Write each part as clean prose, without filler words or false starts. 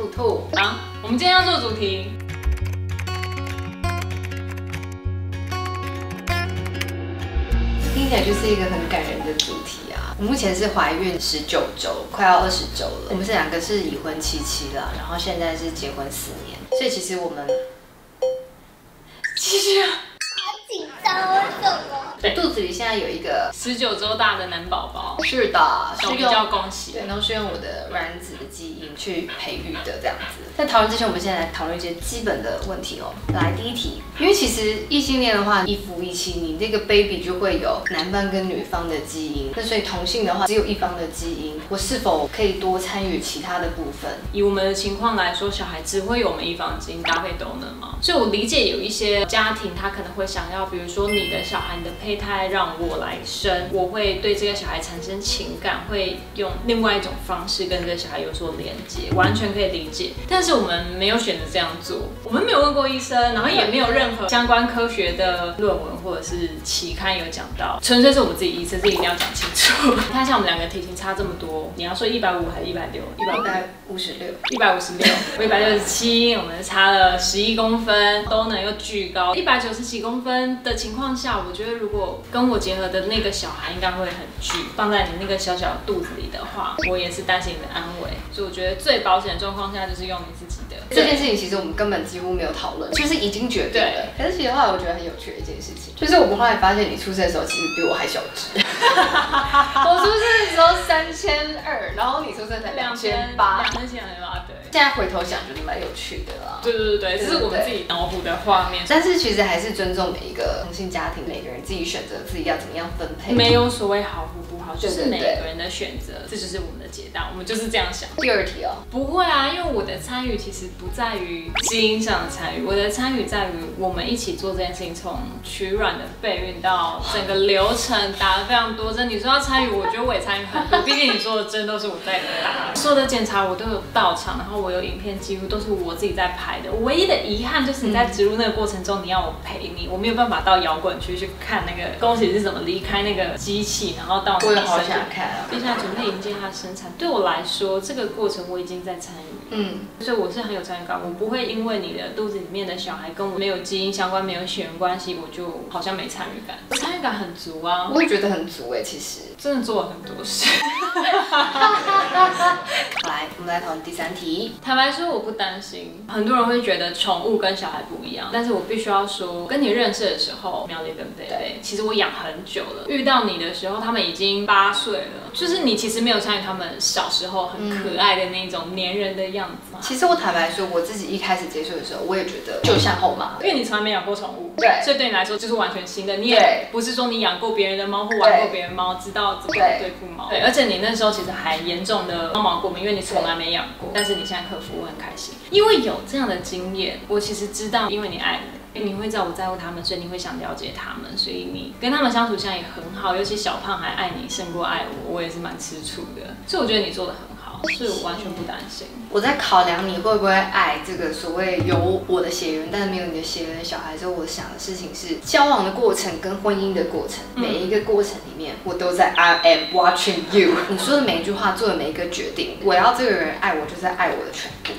兔兔。好，我们今天要做主题。 听起来就是一个很感人的主题啊！我目前是怀孕19周，快要20周了。我们这两个是已婚妻了，然后现在是结婚4年，所以其实我们继续啊！好紧张啊，怎么？肚子里现在有一个19周大的男宝宝。是的，是比较恭喜。对，都是用我的卵子的基因去培育的这样子。在讨论之前，我们先来讨论一些基本的问题哦。来，第一题。 因为其实异性恋的话，一夫一妻，你那个 baby 就会有男方跟女方的基因。那所以同性的话，只有一方的基因。我是否可以多参与其他的部分？以我们的情况来说，小孩只会有我们一方基因搭配 donor 嘛。所以我理解有一些家庭，他可能会想要，比如说你的小孩，你的胚胎让我来生，我会对这个小孩产生情感，会用另外一种方式跟这个小孩有所连接，完全可以理解。但是我们没有选择这样做，我们没有问过医生，然后也没有认。 相关科学的论文或者是期刊有讲到，纯粹是我们自己医生，这一定要讲清楚。你看，像我们两个体型差这么多，你要说150还是160？156，我167，我们差了11公分，都能又巨高，197公分的情况下，我觉得如果跟我结合的那个小孩应该会很巨，放在你那个小小肚子里的话，我也是担心你的安危，所以我觉得最保险的状况下就是用你自己的。这件事情其实我们根本几乎没有讨论，就是已经决定了。 可是其实后来我觉得很有趣的一件事情，就是我们后来发现你出生的时候其实比我还小只，我出生的时候3200，然后你出生才2800，2800。对，现在回头想觉得蛮有趣的啦。对，这是我们自己脑补的画面。但是其实还是尊重每一个同性家庭，每个人自己选择自己要怎么样分配，没有所谓好或不好，就是每个人的选择，这就是我们的解答，我们就是这样想。第二题哦，不会啊，因为我的参与其实不在于基因上的参与，我的参与在于我们一起做这件事情，从取卵的备孕到整个流程打了非常多针。你说要参与，我觉得我也参与很多，毕竟你说的针都是我在打，所有的检查我都有到场，然后我有影片，几乎都是我自己在拍的。唯一的遗憾就是你在植入那个过程中，你要我陪你，我没有办法到摇滚区去看那个宫颈是怎么离开那个机器，然后到我也好想看啊，并且准备迎接它的生产。对我来说，这个过程我已经在参与。 所以我是很有参与感，我不会因为你的肚子里面的小孩跟我没有基因相关、没有血缘关系，我就好像没参与感。参与感很足啊，我也觉得很足哎，其实真的做了很多事。来，我们来讨论第三题。坦白说，我不担心。很多人会觉得宠物跟小孩不一样，但是我必须要说，跟你认识的时候，喵姐跟贝贝，其实我养很久了。遇到你的时候，他们已经8岁了，就是你其实没有参与他们小时候很可爱的那种黏人的样子。 其实我坦白说，我自己一开始接触的时候，我也觉得就像后妈，因为你从来没养过宠物，对，所以对你来说就是完全新的。你也不是说你养过别人的猫或玩过别人猫，知道怎么对付猫。对，而且你那时候其实还严重的猫毛过敏，因为你从来没养过。但是你现在克服，我很开心，因为有这样的经验，我其实知道，因为你爱我。 你会知道我在乎他们，所以你会想了解他们，所以你跟他们相处现在也很好。尤其小胖还爱你胜过爱我，我也是蛮吃醋的，所以我觉得你做的很好，所以我完全不担心。我在考量你会不会爱这个所谓有我的血缘，但是没有你的血缘的小孩之后，我想的事情是交往的过程跟婚姻的过程，每一个过程里面我都在 I am watching you。你说的每一句话，做的每一个决定，我要这个人爱我，就是爱我的全部。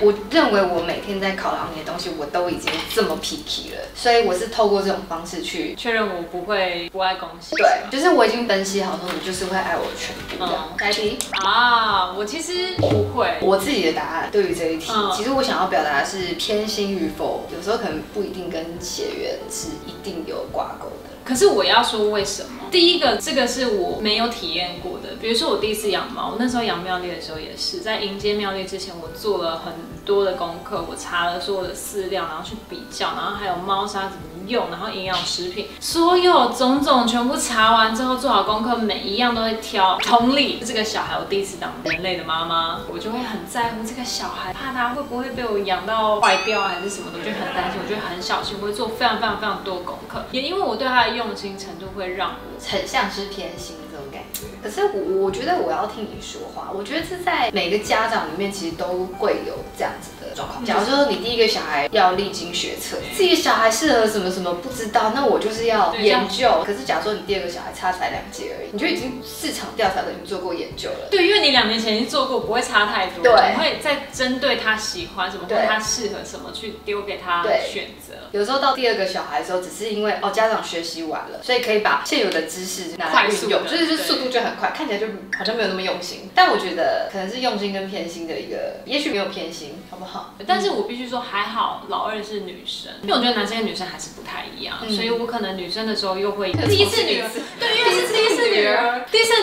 我认为我每天在考量你的东西，我都已经这么 picky 了，所以我是透过这种方式去确认我不会不爱恭喜。对，就是我已经分析好说你就是会爱我全部的。下一题啊，我其实不会。我自己的答案对于这一题，其实我想要表达的是偏心与否，有时候可能不一定跟血缘是一定有挂钩的。可是我要说为什么？ 第一个，这个是我没有体验过的。比如说，我第一次养猫，那时候养妙丽的时候也是，在迎接妙丽之前，我做了很多的功课，我查了所有的饲料，然后去比较，然后还有猫砂怎么用，然后营养食品，所有种种全部查完之后，做好功课，每一样都会挑。同理，这个小孩，我第一次当人类的妈妈，我就会很在乎这个小孩，怕他会不会被我养到坏掉还是什么的，我就很担心，我就很小心，我会做非常多功课。也因为我对他的用心程度，会让我。 很像是偏心这种感觉，可是我觉得我要听你说话，我觉得是在每个家长里面其实都会有这样子的状况。假如说你第一个小孩要历经学测，自己小孩适合什么什么不知道，那我就是要研究。可是假如说你第二个小孩差才2届而已，你就已经市场调查都已经做过研究了。对，因为你2年前已经做过，不会差太多。对，你会再针对他喜欢什么或他适合什么去丢给他选择。有时候到第二个小孩的时候，只是因为哦家长学习完了，所以可以把现有的知识拿来运用，就是速度就很快，看起来就好像没有那么用心。但我觉得可能是用心跟偏心的一个，也许没有偏心，好不好？但是我必须说还好，老2是女生，因为我觉得男生跟女生还是不太一样，所以我可能女生的时候又会第一次女儿，对，因为是第一次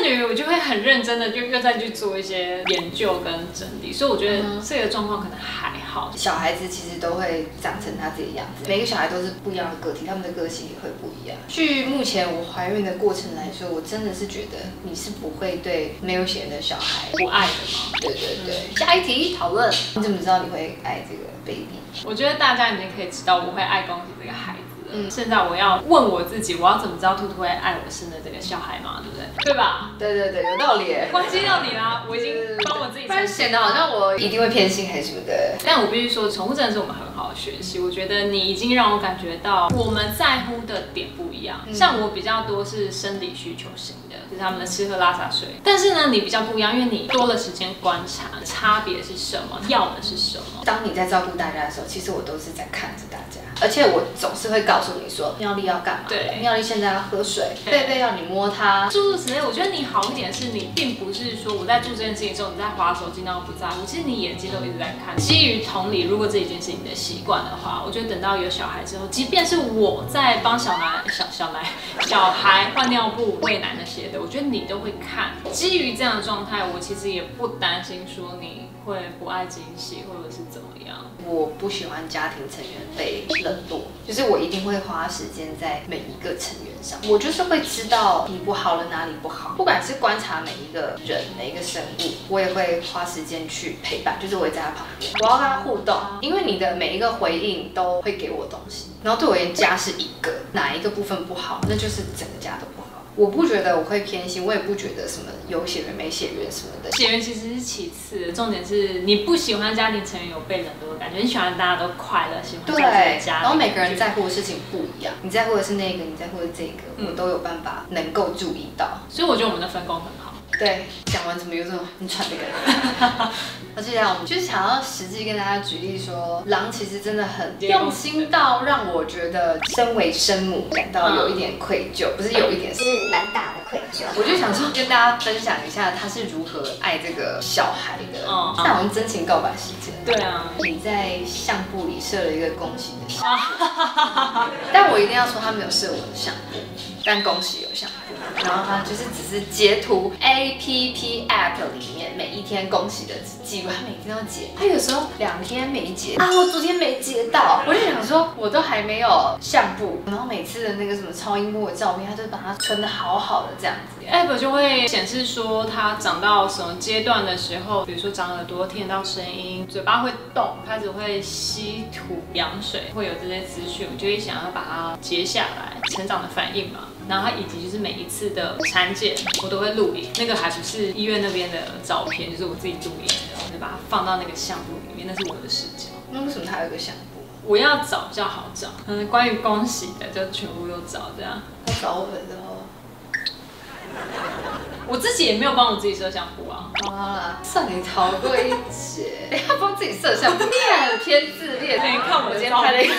女儿，我就会很认真的又再去做一些研究跟整理，所以我觉得这个状况可能还好。小孩子其实都会长成他自己的样子，每个小孩都是不一样的个体，他们的个性也会不一样。据目前我怀孕的过程来说，我真的是觉得你是不会对没有血缘的小孩不爱的吗？对对对。下一题讨论，你怎么知道你会爱这个 baby？ 我觉得大家已经可以知道我会爱恭喜这个孩子。现在我要问我自己，我要怎么知道兔兔会爱我生的这个小孩嘛？对不对？对吧？对对对，有道理。关系到你啦，我已经帮我自己，不然显得好像我一定会偏心还是什么的。但我必须说，宠物真的是我们很好的学习。我觉得你已经让我感觉到我们在乎的点不一样。像我比较多是生理需求型的，就是他们的吃喝拉撒睡。但是呢，你比较不一样，因为你多了时间观察差别是什么，要的是什么。当你在照顾大家的时候，其实我都是在看着大家，而且我总是会告诉你说妙丽要干嘛？对，妙丽现在要喝水，贝贝要你摸它，诸如此类。我觉得你好一点是你并不是说我在做这件事情的时候你在滑手机，那我不在乎。其实你眼睛都一直在看。基于同理，如果这已经是你的习惯的话，我觉得等到有小孩之后，即便是我在帮小孩换尿布、喂奶那些的，我觉得你都会看。基于这样的状态，我其实也不担心说你会不爱惊喜或者是怎么样。我不喜欢家庭成员被冷落，就是我一定会花时间在每一个成员上，我就是会知道你不好了哪里不好，不管是观察每一个人每一个生物，我也会花时间去陪伴，就是我会在他旁边，我要跟他互动，因为你的每一个回应都会给我东西，然后对我而言家是一个，哪一个部分不好，那就是整个家都不好。我不觉得我会偏心，我也不觉得什么有血缘没血缘什么的，血缘其实是其次的，重点是你不喜欢家庭成员有被冷落的感觉，你喜欢大家都快乐，喜欢在家，然后每个人在乎的事情不一样，你在乎的是那个，你在乎的这个，我都有办法能够注意到，所以我觉得我们的分工很好。对，讲完怎么有种很喘的感觉。而且我们就是想要实际跟大家举例说，狼其实真的很用心到让我觉得身为生母感到有一点愧疚，不是有一点，是蛮大的愧疚。我就想说跟大家分享一下他是如何爱这个小孩的。那我们真情告白时间。对啊，你在相簿里设了一个恭喜的相簿，但我一定要说他没有设我的相簿，但恭喜有相簿。然后他就是只是截图 APP 里面每一天恭喜的记录，他每天都要截，他有时候2天没截啊，我昨天没截到，我就想说我都还没有相簿，然后每次的那个什么超音波的照片，他就把它存的好好的这样子。App 就会显示说他长到什么阶段的时候，比如说长耳朵听到声音，嘴巴会动，开始会吸吐羊水，会有这些资讯，我就会想要把它截下来，成长的反应嘛。然后它以及就是每一次的产检，我都会录影，那个还不是医院那边的照片，就是我自己录影的，我就把它放到那个相簿里面，那是我的视角。那为什么它有一个相簿？我要找比较好找，关于恭喜的就全部都找这样。他找我的时候，我自己也没有帮我自己设相簿啊。好啦，算你逃过一劫。他帮自己设相簿，你很偏自恋。你看我今天拍了一个。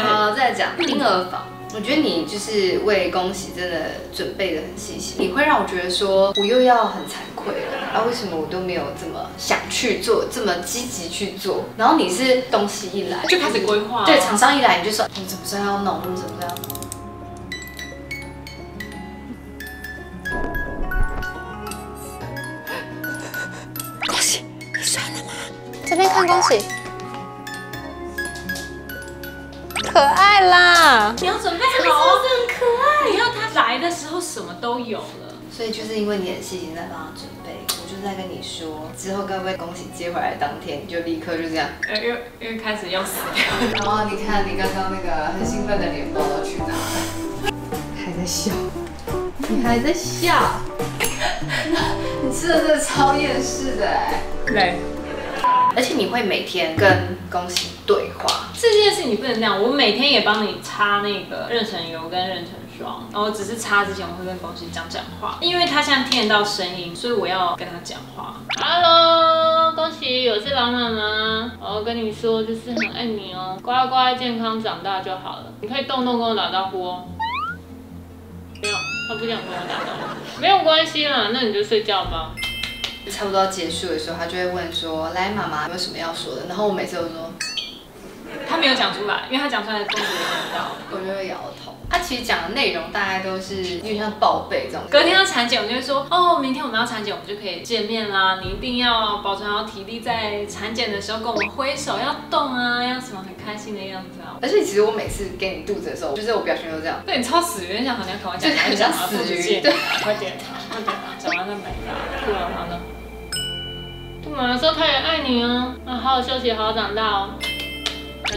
好，再讲婴儿房。我觉得你就是为恭喜真的准备的很细心，你会让我觉得说我又要很惭愧了啊，为什么我都没有这么想去做，这么积极去做？然后你是东西一来就开始规划，对，厂商一来你就说你什么时候要弄，你什么时候要弄。恭喜，你算了吗？这边看恭喜。可爱啦！你要准备好，很可爱。你要他来的时候什么都有了，所以就是因为你很细心在帮他准备，我就在跟你说，之后该不会恭喜接回来当天你就立刻就这样，因为开始要死掉。然后你看你刚刚那个很兴奋的脸包都去哪了？还在笑，你还在笑，你吃的真的超厌世的哎。对。而且你会每天跟公司对话。这件事你不能这样，我每天也帮你擦那个妊娠油跟妊娠。 然后只是擦之前，我会跟公司讲话，因为他现在听得到声音，所以我要跟他讲话。Hello， 恭喜，我是老妈妈，我跟你说，就是很爱你哦，乖乖健康长大就好了。你可以动动跟我打招呼哦。没有，他不想跟我打招呼，没有关系啦，那你就睡觉吧。差不多结束的时候，他就会问说：“来，妈妈有什么要说的？”然后我每次都说。 他没有讲出来，因为他讲出来的公主也听到，我就会摇头。他其实讲的内容大概都是有点像报备这种。隔天要产检，我就会说哦，明天我们要产检，我们就可以见面啦。你一定要保存好体力，在产检的时候跟我们挥手，要动啊，要什么很开心的样子啊。而且其实我每次给你肚子的时候，就是我表情都这样。对你超死鱼，想好像跟我讲，很像死鱼。对，快点啊，快点啊，讲完再没啦，不然好了。对嘛，说他也爱你哦，那好好休息，好好长大哦。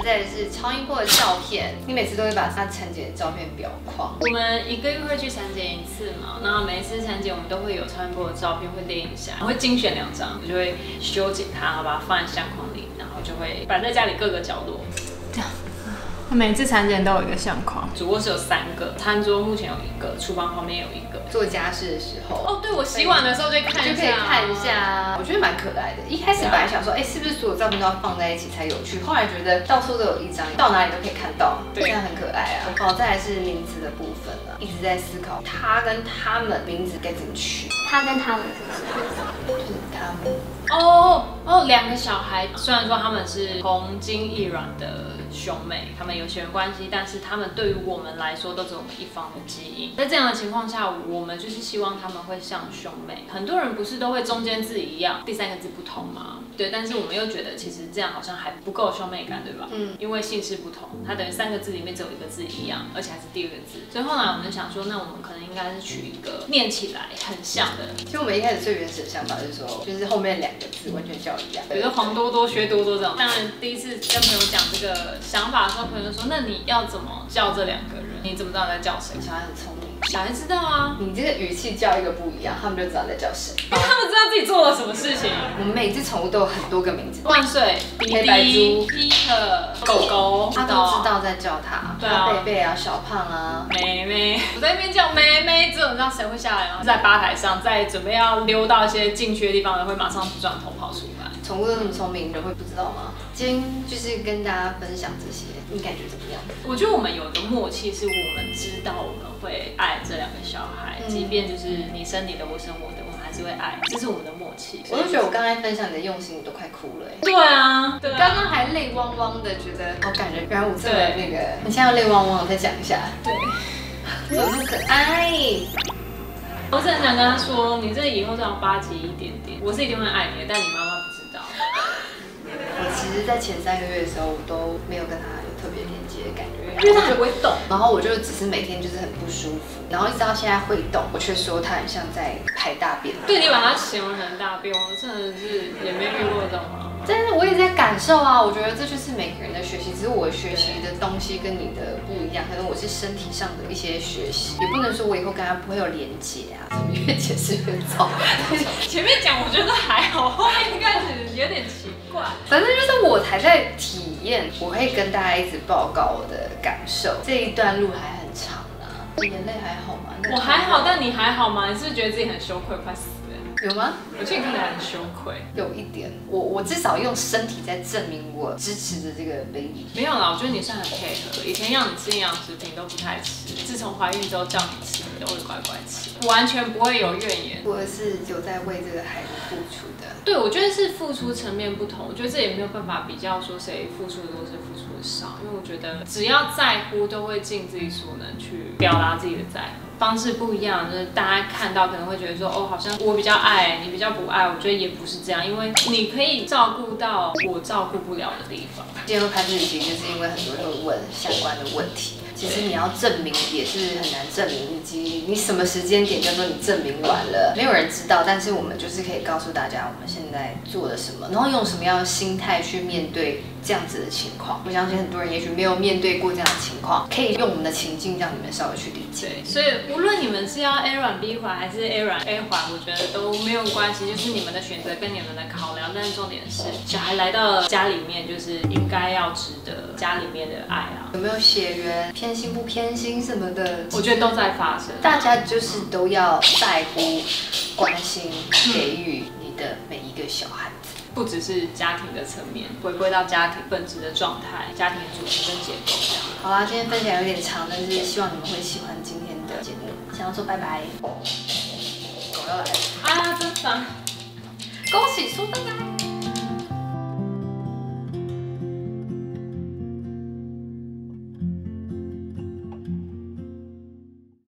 再来是超音波的照片，你每次都会把他产检的照片裱框。我们一个月会去产检一次嘛，然后每一次产检我们都会有超音波的照片会列一下，我会精选2张，我就会修剪它，把它放在相框里，然后就会摆在家里各个角落。这样，每次产检都有一个相框，主卧室有3个，餐桌目前有1个，厨房旁边有1个。做家事的时候，哦，对我洗碗的时候就看一下，就可以看一下，我觉得蛮可爱的。一开始本来想说，哎，是不是所有照片都要放在一起才有趣？后来觉得到处都有1张，到哪里都可以看到，对，这样很可爱啊。好，再来是名字的部分了，一直在思考他跟他们名字该怎么取。他跟他们是不是？他们哦哦，2个小孩，虽然说他们是同精异卵的。 兄妹，他们有血缘关系，但是他们对于我们来说都只有我们一方的基因。在这样的情况下，我们就是希望他们会像兄妹。很多人不是都会中间字一样，第3个字不同吗？对，但是我们又觉得其实这样好像还不够兄妹感，对吧？嗯，因为姓氏不同，它等于3个字里面只有1个字一样，而且还是第2个字。所以后来我们想说，那我们可能应该是取一个念起来很像的。其实我们一开始最原始的想法是说，就是后面2个字完全叫一样，比如说黄多多、薛多多这种。当然，第一次跟朋友讲这个。 想法的时候，朋友说：“那你要怎么叫这2个人？你怎么知道你在叫谁？”小孩很聪明，小孩知道啊。你这个语气叫一个不一样，他们就知道在叫谁，因为他们知道自己做了什么事情。我们每只宠物都有很多个名字，万岁、黑白猪、Peter、狗狗，他都知道在叫他。对啊，贝贝啊，小胖啊，妹妹。我在那边叫妹妹，之后你知道谁会下来吗？在吧台上，在准备要溜到一些禁区的地方，人会马上转头跑出来。 宠物都这么聪明，人会不知道吗？今天就是跟大家分享这些，你感觉怎么样？我觉得我们有一个默契，是我们知道我们会爱这2个小孩，即便就是你生你的，我生我的，我们还是会爱，这是我们的默契。我就觉得我刚才分享你的用心，我都快哭了。对啊，对啊，刚刚还泪汪汪的，觉得好感人。原来我这个那个，你现在泪汪汪，我再讲一下。对，怎么可爱？ 我是很想跟他说，你这以后要巴结一点点，我是一定会爱你的，但你妈妈不知道。我其实，在前3个月的时候，我都没有跟他有特别连接的感觉，因为他很会动，然后我就只是每天就是很不舒服，然后一直到现在会动，我却说他很像在排大便。对你把他形容成大便，我真的是也没遇过这种啊。 但是我也在感受啊，我觉得这就是每个人的学习，只是我学习的东西跟你的不一样，可能我是身体上的一些学习，也不能说我以后跟他不会有连结啊，怎么越解释越糟。前面讲我觉得还好，后面开始有点奇怪。反正就是我还在体验，我会跟大家一直报告我的感受，这一段路还很长啊。眼泪还好吗？我还好，但你还好吗？你是不是觉得自己很羞愧，快死？ 有吗？我觉得你看起来很羞愧，有一点。我至少用身体在证明我支持着这个 baby。没有啦，我觉得你算很配合。以前让你吃营养食品都不太吃，自从怀孕之后叫你吃，你都会乖乖吃，完全不会有怨言。我是有在为这个孩子付出的。对，我觉得是付出层面不同，我觉得这也没有办法比较说谁付出多，谁付出少，因为我觉得只要在乎，都会尽自己所能去表达自己的在乎。 方式不一样，就是大家看到可能会觉得说，哦，好像我比较爱你，比较不爱。我觉得也不是这样，因为你可以照顾到我照顾不了的地方。今天会拍这一集，就是因为很多人会问相关的问题。其实你要证明也是很难证明，以及你什么时间点叫做你证明完了，没有人知道。但是我们就是可以告诉大家，我们现在做了什么，然后用什么样的心态去面对。这样子的情况。我相信很多人也许没有面对过这样的情况，可以用我们的情境让你们稍微去理解。所以无论你们是要 A 软 B 环还是 A 软 A 环，我觉得都没有关系，就是你们的选择跟你们的考量。但是重点是，小孩来到了家里面，就是应该要值得家里面的爱啊。有没有血缘偏心不偏心什么的？我觉得都在发生，大家就是都要在乎、关心、给予你的每一个小孩子。不只是家庭的层面，回归到家庭本质的状态，家庭的组成跟结构这样。好啦，今天分享有点长，但是希望你们会喜欢今天的节目。想要说拜拜，狗要来了啊！真爽，恭喜说拜拜。